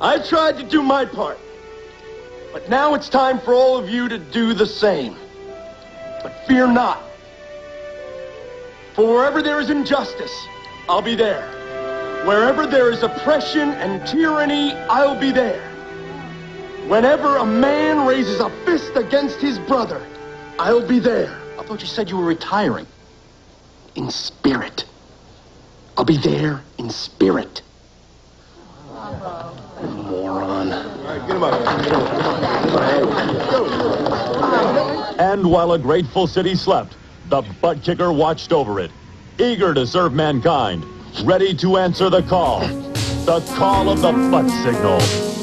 I tried to do my part, but now it's time for all of you to do the same. But fear not, for wherever there is injustice, I'll be there. Wherever there is oppression and tyranny, I'll be there. Whenever a man raises a fist against his brother, I'll be there. I thought you said you were retiring. In spirit. I'll be there in spirit. Moron. And while a grateful city slept, the butt kicker watched over it, eager to serve mankind, ready to answer the call of the butt signal.